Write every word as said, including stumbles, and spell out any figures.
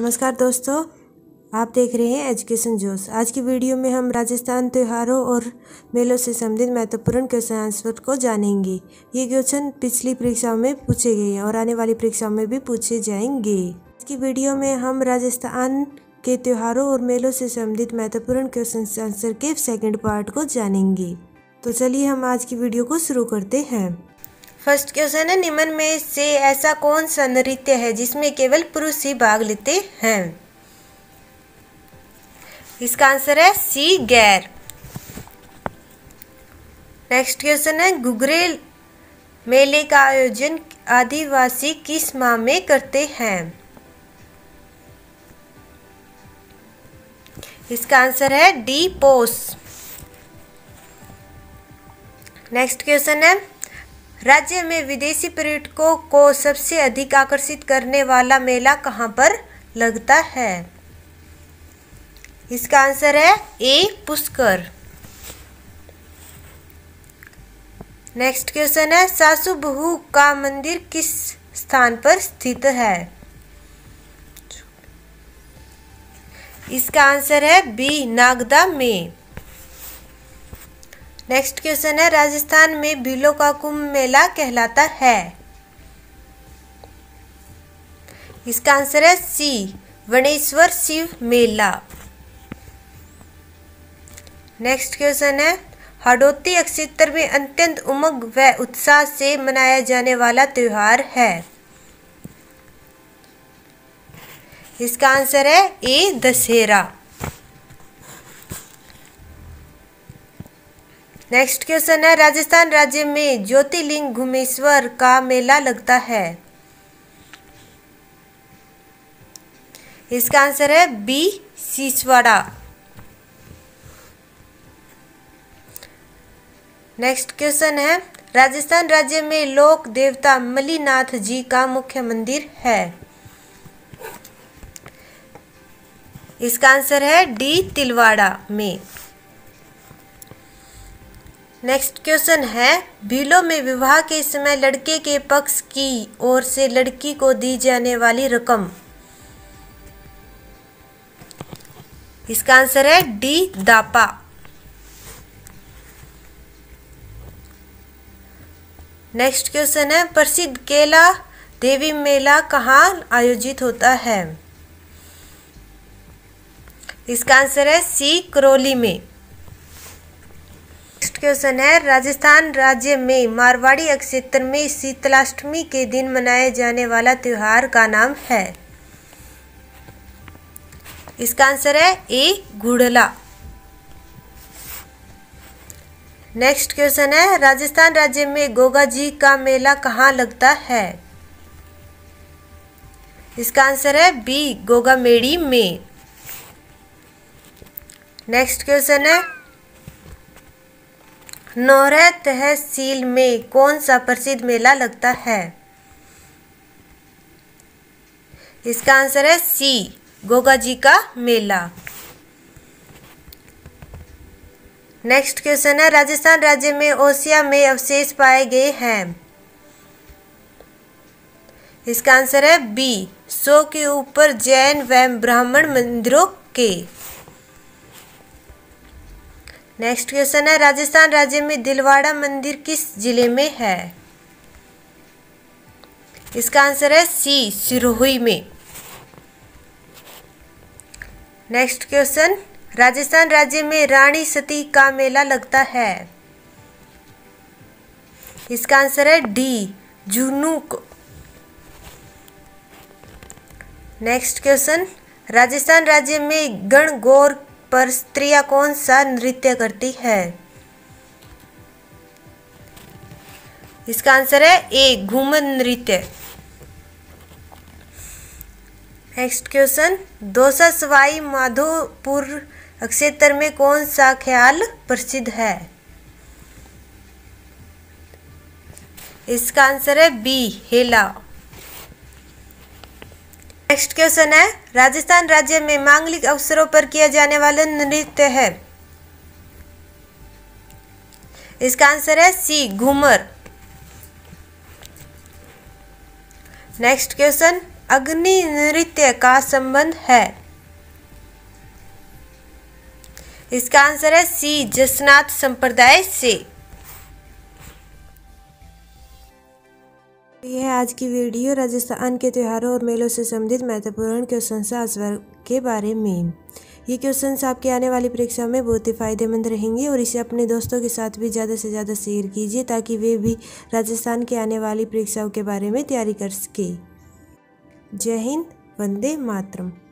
नमस्कार दोस्तों, आप देख रहे हैं एजुकेशन जोश। आज की वीडियो में हम राजस्थान त्योहारों और मेलों से संबंधित महत्वपूर्ण क्वेश्चन आंसर को जानेंगे। ये क्वेश्चन पिछली परीक्षाओं में पूछे गए हैं और आने वाली परीक्षाओं में भी पूछे जाएंगे। आज की वीडियो में हम राजस्थान के त्योहारों और मेलों से संबंधित महत्वपूर्ण क्वेश्चन आंसर के सेकेंड पार्ट को जानेंगे। तो चलिए हम आज की वीडियो को शुरू करते हैं। फर्स्ट क्वेश्चन है, निम्न में से ऐसा कौन सा नृत्य है जिसमें केवल पुरुष ही भाग लेते हैं? इसका आंसर है सी, गैर। नेक्स्ट क्वेश्चन है, घुगरे मेले का आयोजन आदिवासी किस माह में करते हैं? इसका आंसर है डी, पोस। नेक्स्ट क्वेश्चन है, राज्य में विदेशी पर्यटकों को सबसे अधिक आकर्षित करने वाला मेला कहाँ पर लगता है? इसका आंसर है ए, पुष्कर। नेक्स्ट क्वेश्चन है, सासुबहू का मंदिर किस स्थान पर स्थित है? इसका आंसर है बी, नागदा में। नेक्स्ट क्वेश्चन है, राजस्थान में भीलों का कुंभ मेला कहलाता है? इसका आंसर है सी, वणेश्वर शिव मेला। नेक्स्ट क्वेश्चन है, हड़ौती क्षेत्र में अत्यंत उमंग व उत्साह से मनाया जाने वाला त्योहार है? इसका आंसर है ए, दशहरा। नेक्स्ट क्वेश्चन है, राजस्थान राज्य में ज्योतिर्लिंग घुमेश्वर का मेला लगता है? इसका आंसर है बी, सीस्वरा। नेक्स्ट क्वेश्चन है, राजस्थान राज्य में लोक देवता मल्लिनाथ जी का मुख्य मंदिर है? इसका आंसर है डी, तिलवाड़ा में। नेक्स्ट क्वेश्चन है, भीलों में विवाह के समय लड़के के पक्ष की ओर से लड़की को दी जाने वाली रकम? इसका आंसर है डी, दापा। नेक्स्ट क्वेश्चन है, प्रसिद्ध केला देवी मेला कहाँ आयोजित होता है? इसका आंसर है सी, करौली में। नेक्स्ट क्वेश्चन है, राजस्थान राज्य में मारवाड़ी क्षेत्र में शीतलाष्टमी के दिन मनाए जाने वाला त्योहार का नाम है? इसका आंसर है ए, गुड़ला। नेक्स्ट क्वेश्चन है, राजस्थान राज्य में गोगा जी का मेला कहाँ लगता है? इसका आंसर है बी, गोगामेड़ी में। नेक्स्ट क्वेश्चन है, नोहरत तहसील में कौन सा प्रसिद्ध मेला लगता है? इसका आंसर है सी, गोगा जी का मेला। नेक्स्ट क्वेश्चन है, राजस्थान राज्य में ओसिया में अवशेष पाए गए हैं? इसका आंसर है बी, सौ के ऊपर जैन व ब्राह्मण मंदिरों के। नेक्स्ट क्वेश्चन है, राजस्थान राज्य में दिलवाड़ा मंदिर किस जिले में है? इसका आंसर है सी, शिरोही में। नेक्स्ट क्वेश्चन, राजस्थान राज्य में रानी सती का मेला लगता है? इसका आंसर है डी, जुनू को। नेक्स्ट क्वेश्चन, राजस्थान राज्य में गणगौर पर स्त्रियां कौन सा नृत्य करती है? इसका आंसर है ए, घूमर नृत्य। नेक्स्ट क्वेश्चन, दौसा स्वाई माधोपुर क्षेत्र में कौन सा ख्याल प्रसिद्ध है? इसका आंसर है बी, हेला। नेक्स्ट क्वेश्चन है, राजस्थान राज्य में मांगलिक अवसरों पर किया जाने वाला नृत्य है? इसका आंसर है सी, घूमर। नेक्स्ट क्वेश्चन, अग्नि नृत्य का संबंध है? इसका आंसर है सी, जसनाथ संप्रदाय से। यह है आज की वीडियो राजस्थान के त्योहारों और मेलों से संबंधित महत्वपूर्ण क्वेश्चंस आज वर्ग के बारे में। ये क्वेश्चंस आपके आने वाली परीक्षा में बहुत ही फायदेमंद रहेंगे और इसे अपने दोस्तों के साथ भी ज़्यादा से ज़्यादा शेयर कीजिए ताकि वे भी राजस्थान के आने वाली परीक्षाओं के बारे में तैयारी कर सकें। जय हिंद, वंदे मातरम।